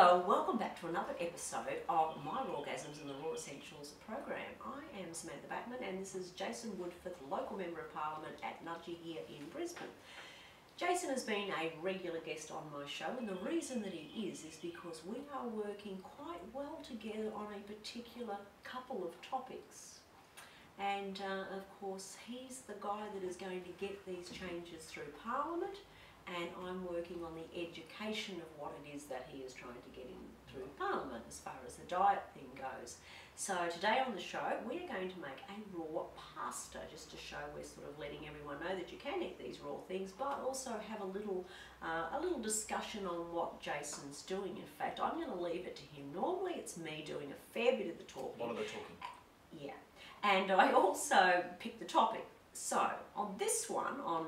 Hello, welcome back to another episode of My Rawgasms and the Raw Essentials program. I am Samantha Bachman and this is Jason Woodford, local member of parliament at Nudgee here in Brisbane. Jason has been a regular guest on my show, and the reason that he is because we are working quite well together on a particular couple of topics. And of course, he's the guy that is going to get these changes through parliament, and I'm working on the education of what it is that he is trying to get in through parliament as far as the diet thing goes. So today on the show we're going to make a raw pasta, just to show we're sort of letting everyone know that you can eat these raw things, but also have a little discussion on what Jason's doing. In fact, I'm going to leave it to him. Normally it's me doing a fair bit of the talking. A lot of the talking. Yeah. And I also pick the topic. So, on this one, on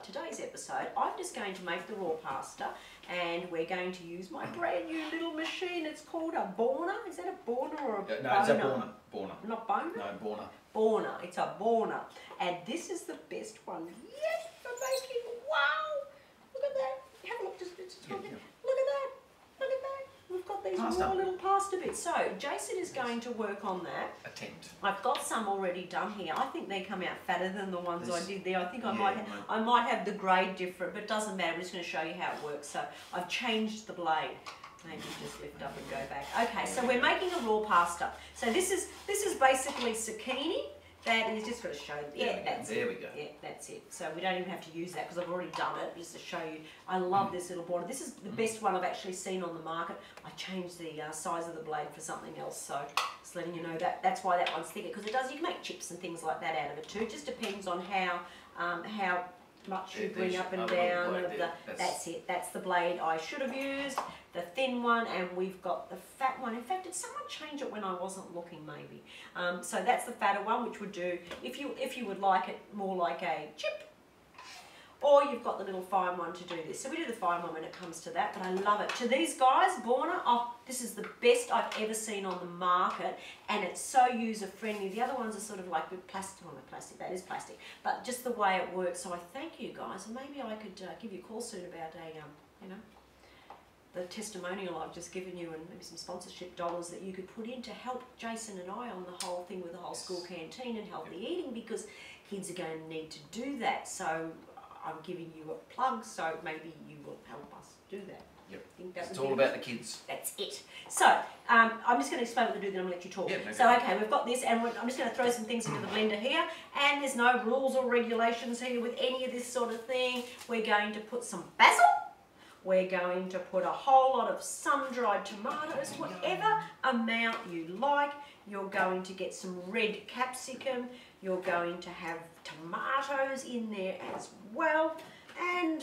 today's episode, I'm just going to make the raw pasta, and we're going to use my brand new little machine. It's called a Bona. Is that a Bona or a Bona? No, it's a Bona. Bona. Not Bona? No, Bona. Bona. It's a Bona. And this is the best one yet for making. Wow! Look at that. Have a look. Just yeah, yeah. Look at that. Look at that. We've got these raw little pasta bits. So Jason is going to work on that. Attempt. I've got some already done here. I think they come out fatter than the ones I did there. I think I might have the grade different, but it doesn't matter. I'm just going to show you how it works. So I've changed the blade. Maybe just lift up and go back. Okay, so we're making a raw pasta. So this is basically zucchini. That is just got to show. Yeah, that's it. There we go. Yeah, that's it. So we don't even have to use that because I've already done it, just to show you. I love this little border. This is the best one I've actually seen on the market. I changed the size of the blade for something else, so just letting you know that. That's why that one's thicker, because it does. You can make chips and things like that out of it too. It just depends on how much you bring up and down. That's it. That's the blade I should have used. The thin one, and we've got the fat one. In fact, did someone change it when I wasn't looking? Maybe. So that's the fatter one, which would do if you would like it more like a chip, or you've got the little fine one to do this. So we do the fine one when it comes to that, but I love it. To these guys, Bona, oh, this is the best I've ever seen on the market, and it's so user friendly. The other ones are sort of like with plastic on the plastic. That is plastic, but just the way it works. So I thank you guys, and maybe I could give you a call soon about a you know, the testimonial I've just given you, and maybe some sponsorship dollars that you could put in to help Jason and I on the whole thing with the whole school canteen and healthy eating, because kids are going to need to do that. So I'm giving you a plug, so maybe you will help us do that. Yep. I think that it's all about the kids. That's it. So I'm just going to explain what to do, then I'm going to let you talk. Yep, okay, we've got this, and I'm just going to throw some things into the blender here, and there's no rules or regulations here with any of this sort of thing. We're going to put some basil. We're going to put a whole lot of sun-dried tomatoes, whatever amount you like. You're going to get some red capsicum. You're going to have tomatoes in there as well. And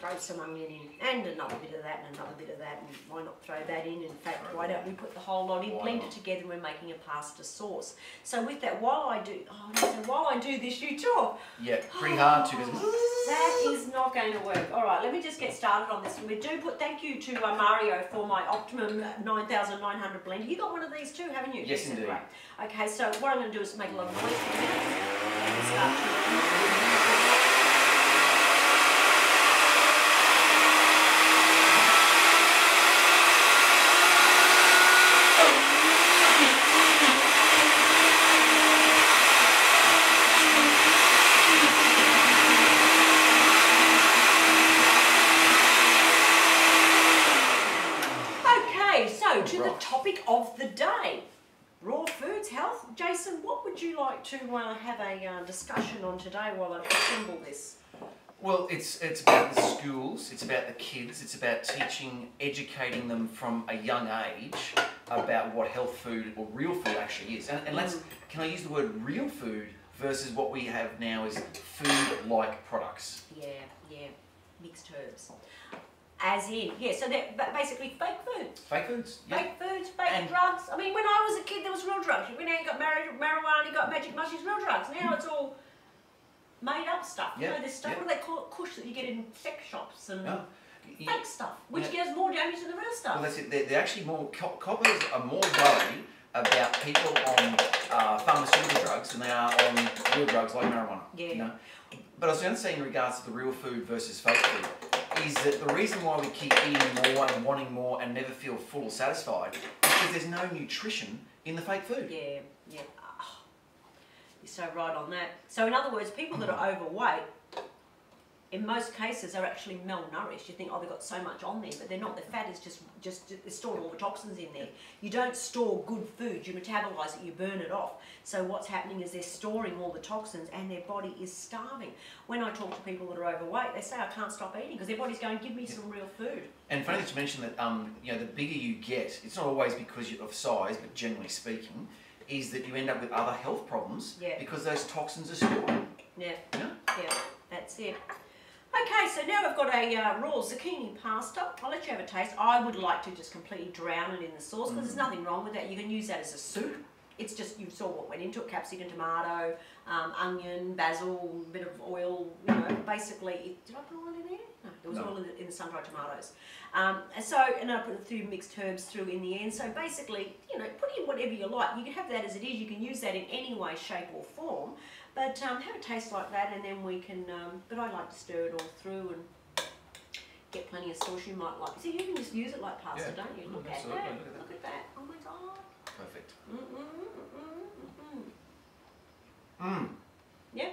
throw some onion in, and another bit of that, and another bit of that, and why not throw that in? In fact, why don't we put the whole lot in, blend it together, and we're making a pasta sauce. So with that, while I do this, you talk. Yeah, pretty hard to. That is not going to work. All right, let me just get started on this. We do put thank you to Mario for my Optimum 9900 blender. You got one of these too, haven't you? Yes, indeed. Right. Okay, so what I'm going to do is make a lot of noise. And start to of the day, raw foods, health. Jason, what would you like to have a discussion on today while I assemble this? Well, it's about the schools, it's about the kids, it's about teaching, educating them from a young age about what health food or real food actually is. And can I use the word real food versus what we have now is food-like products? Yeah, mixed herbs. As in, yeah, so they're basically fake foods. Fake foods, yeah. Fake foods, fake drugs. I mean, when I was a kid, there was real drugs. When I got married, marijuana, got magic mushrooms, real drugs. Now it's all made up stuff. Yeah, you know, this stuff, what do they call it, kush, that you get in sex shops and fake stuff, which does more damage than the real stuff. Well, that's it. They're actually more, coppers are more worried about people on pharmaceutical drugs than they are on real drugs like marijuana. Yeah. You know? But I was going to say in regards to the real food versus fake food, is that the reason why we keep eating more and wanting more and never feel full or satisfied is because there's no nutrition in the fake food. Yeah, yeah. Oh, you're so right on that. So in other words, people that are overweight, in most cases, are actually malnourished. You think, oh, they've got so much on there, but they're not. The fat is just it's stored all the toxins in there. You don't store good food. You metabolize it. You burn it off. So what's happening is they're storing all the toxins, and their body is starving. When I talk to people that are overweight, they say I can't stop eating because their body's going, give me some real food. And funny that you mentioned that. You know, the bigger you get, it's not always because of size, but generally speaking, is that you end up with other health problems because those toxins are stored. Yeah. Yeah. Yeah. That's it. Okay, so now we've got a raw zucchini pasta. I'll let you have a taste. I would like to just completely drown it in the sauce because there's nothing wrong with that. You can use that as a soup. It's just, you saw what went into it, capsicum, tomato, onion, basil, a bit of oil, you know, basically, did I put oil in there? No, it was oil in the sun-dried tomatoes. And I put a few mixed herbs through in the end. So basically, you know, put in whatever you like. You can have that as it is. You can use that in any way, shape or form. But have a taste like that, and then we can, but I like to stir it all through and get plenty of sauce you might like. See, you can just use it like pasta, don't you? Look at that. Look at that. Oh my God. Perfect. Yeah.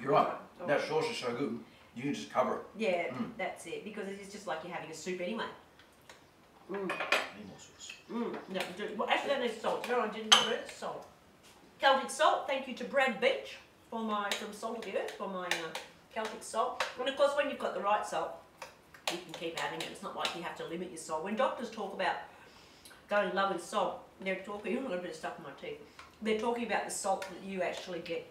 You're right. That sauce is so good. You can just cover it. Yeah, that's it. Because it's just like you're having a soup anyway. Need more sauce. No, well, actually, that needs salt. No, I didn't put it. Salt. Celtic salt. Thank you to Brad Beach from Salt of the Earth for my Celtic salt. And of course, when you've got the right salt, you can keep adding it. It's not like you have to limit your salt. When doctors talk about going low in salt, they're talking. I've got a bit of stuff in my teeth. They're talking about the salt that you actually get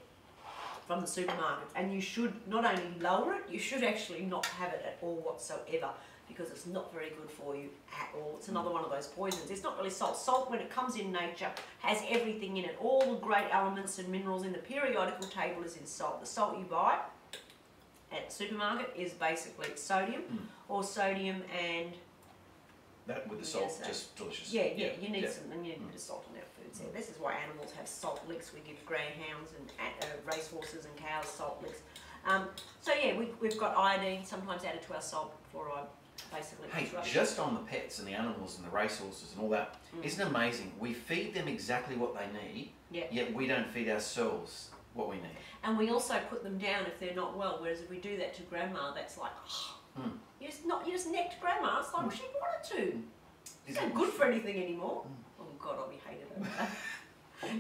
from the supermarket, and you should not only lower it, you should actually not have it at all whatsoever, because it's not very good for you at all. It's another one of those poisons. It's not really salt. Salt, when it comes in nature, has everything in it. All the great elements and minerals in the periodical table is in salt. The salt you buy at the supermarket is basically sodium or sodium and... That with the salt, just delicious. Yeah, yeah, you need some, and you need a bit of salt in our food. So this is why animals have salt licks. We give greyhounds and racehorses and cows salt licks. So yeah, we've got iodine sometimes added to our salt, fluoride, basically. Hey, just on the pets and the animals and the racehorses and all that, isn't it amazing? We feed them exactly what they need, yet we don't feed ourselves what we need. And we also put them down if they're not well, whereas if we do that to grandma, that's like... Oh, you just necked grandma. It's like, well, she wanted to. It's not good for anything anymore. Oh God, I'll be hated over that.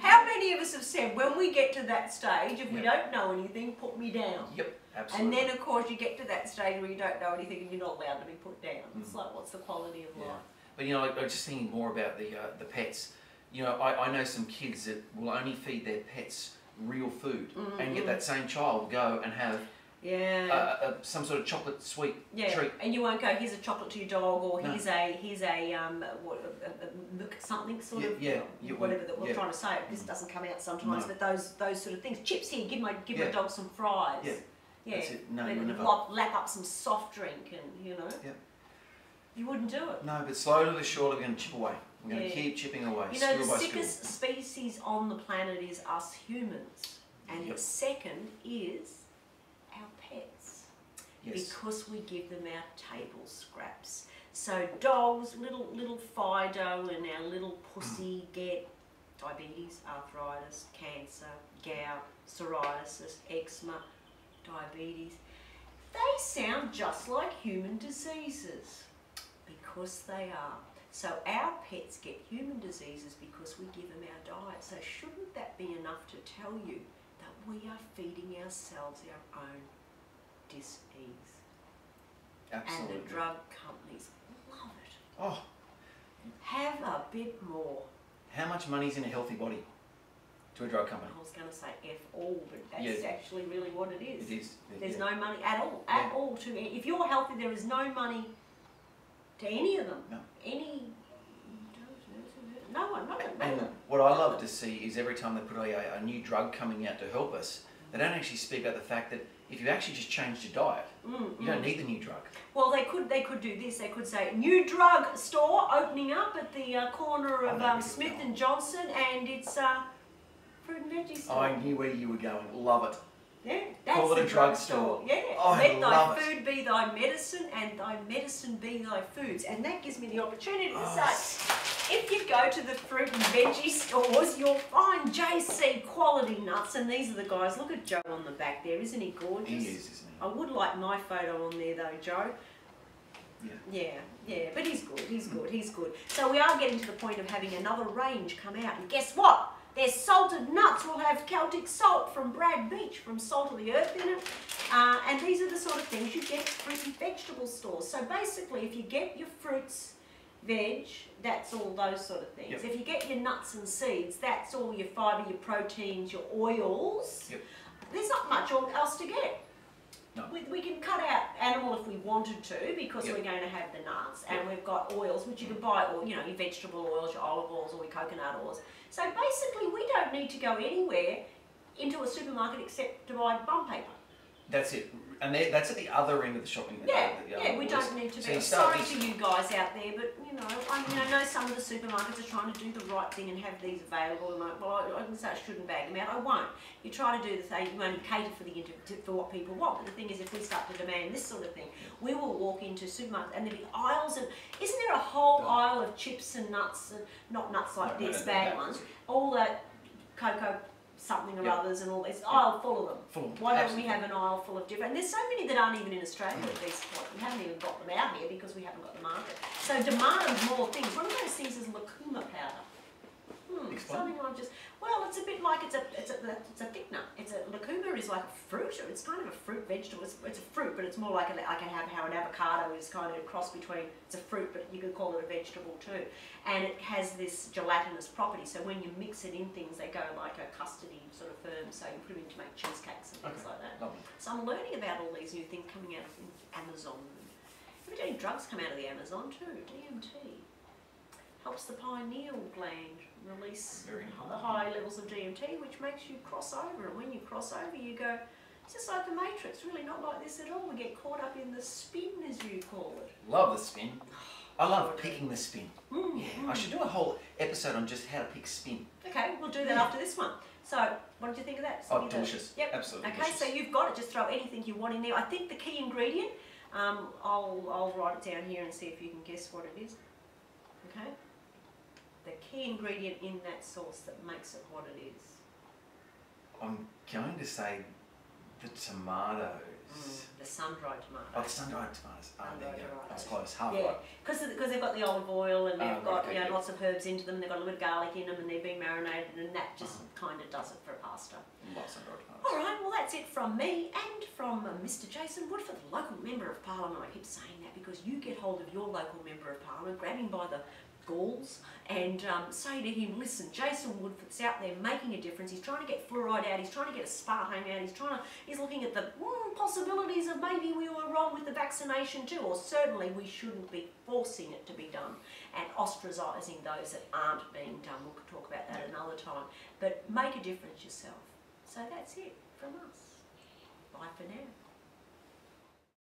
How many of us have said, when we get to that stage, if we don't know anything, put me down. Yep, absolutely. And then, of course, you get to that stage where you don't know anything and you're not allowed to be put down. It's like, what's the quality of life? But, you know, I was just thinking more about the pets. You know, I know some kids that will only feed their pets real food and yet that same child will go and have... some sort of chocolate sweet treat. And you won't go, here's a chocolate to your dog, or here's a look something sort of, whatever that we're trying to say. This doesn't come out sometimes, but those sort of things. Chips here, give my dog some fries. That's it. No, you never... lap up some soft drink, and you know. You wouldn't do it. No, but slowly but surely we're going to chip away. We're going to keep chipping away. You know, the sickest species on the planet is us humans, and the second is. Because we give them our table scraps. So dogs, little Fido and our little pussy get diabetes, arthritis, cancer, gout, psoriasis, eczema, diabetes. They sound just like human diseases because they are. So our pets get human diseases because we give them our diet. So shouldn't that be enough to tell you that we are feeding ourselves our own dis-ease. Absolutely. And the drug companies love it. Oh. Have a bit more. How much money's in a healthy body to a drug company? I was going to say F all, but that's actually really what it is. It is. There's no money at all. At all. If you're healthy, there is no money to any of them. No. No one. And what I love to see is every time they put a new drug coming out to help us, they don't actually speak about the fact that if you actually just changed your diet, you don't need the new drug. Well, they could do this. They could say, new drug store opening up at the corner of Smith and Johnson, and it's fruit and veggie store. I knew where you were going. Love it. Yeah, that's call it a drugstore. Yeah, oh, let thy food be thy medicine, and thy medicine be thy foods. And that gives me the opportunity to say, if you go to the fruit and veggie stores, you'll find JC Quality Nuts, and these are the guys. Look at Joe on the back there, isn't he gorgeous? He is, isn't he? I would like my photo on there though, Joe. Yeah, but he's good, he's good, he's good. So we are getting to the point of having another range come out, and guess what? Their salted nuts will have Celtic salt from Brad Beach, from Salt of the Earth in it. And these are the sort of things you get at fruit and vegetable stores. So basically, if you get your fruits, veg, that's all those sort of things. Yep. If you get your nuts and seeds, that's all your fibre, your proteins, your oils. Yep. There's not much else to get. No. We can cut out animal if we wanted to, because we're going to have the nuts, and we've got oils, which you can buy, or you know, your vegetable oils, your olive oils, or your coconut oils. So basically, we don't need to go anywhere into a supermarket except to buy bum paper. That's it, and that's at the other end of the shopping. Yeah, we don't need to be. Sorry to you guys out there, but you know, I mean, I know some of the supermarkets are trying to do the right thing and have these available. And like, well, I can say I shouldn't bag them out. I won't. You try to do the thing. You only cater for what people want. But the thing is, if we start to demand this sort of thing, we will walk into supermarkets and there'll be aisles. And isn't there a whole aisle of chips and nuts, and not nuts like this bag ones, all that cocoa. Something or others and all this aisle full of them. Why absolutely. Don't we have an aisle full of different? And there's so many that aren't even in Australia at this point. We haven't even got them out here because we haven't got the market. So demand more things. One of those things is lacuma powder. Something like well, it's a bit like it's a thickener. Lacuma is like a fruit. It's kind of a fruit vegetable. It's a fruit, but it's more like how an avocado is kind of a cross between. It's a fruit, but you could call it a vegetable too. And it has this gelatinous property. So when you mix it in things, they go like a custardy sort of firm. So you put them in to make cheesecakes and things like that. Lovely. So I'm learning about all these new things coming out of Amazon. We're doing drugs come out of the Amazon too. DMT helps the pineal gland release the high levels of DMT, which makes you cross over. And when you cross over, you go, it's just like the Matrix, really not like this at all. We get caught up in the spin, as you call it. Love the spin. I love picking the spin. I should do a whole episode on just how to pick spin. Okay, we'll do that after this one. So, what did you think of that? Oh, delicious. Yep. Absolutely delicious. So you've got it. Just throw anything you want in there. I think the key ingredient, I'll write it down here and see if you can guess what it is. Okay? The key ingredient in that sauce that makes it what it is. I'm going to say the tomatoes. The sun-dried tomatoes. Oh, the sun-dried tomatoes. That's close, half right. Because they've got the olive oil and they've got lots of herbs into them, they've got a little garlic in them, and they've been marinated, and that just kind of does it for pasta. Lots of sun-dried tomatoes. All right, well that's it from me and from Mr. Jason Woodford, the local member of Parliament. I keep saying that because you get hold of your local member of Parliament, grab him by the galls and say to him, listen, Jason Woodford's out there making a difference. He's trying to get fluoride out. He's trying to get aspartame out. He's looking at the possibilities of maybe we were wrong with the vaccination too, or certainly we shouldn't be forcing it to be done and ostracising those that aren't being done. We'll talk about that another time. But make a difference yourself. So that's it from us. Bye for now.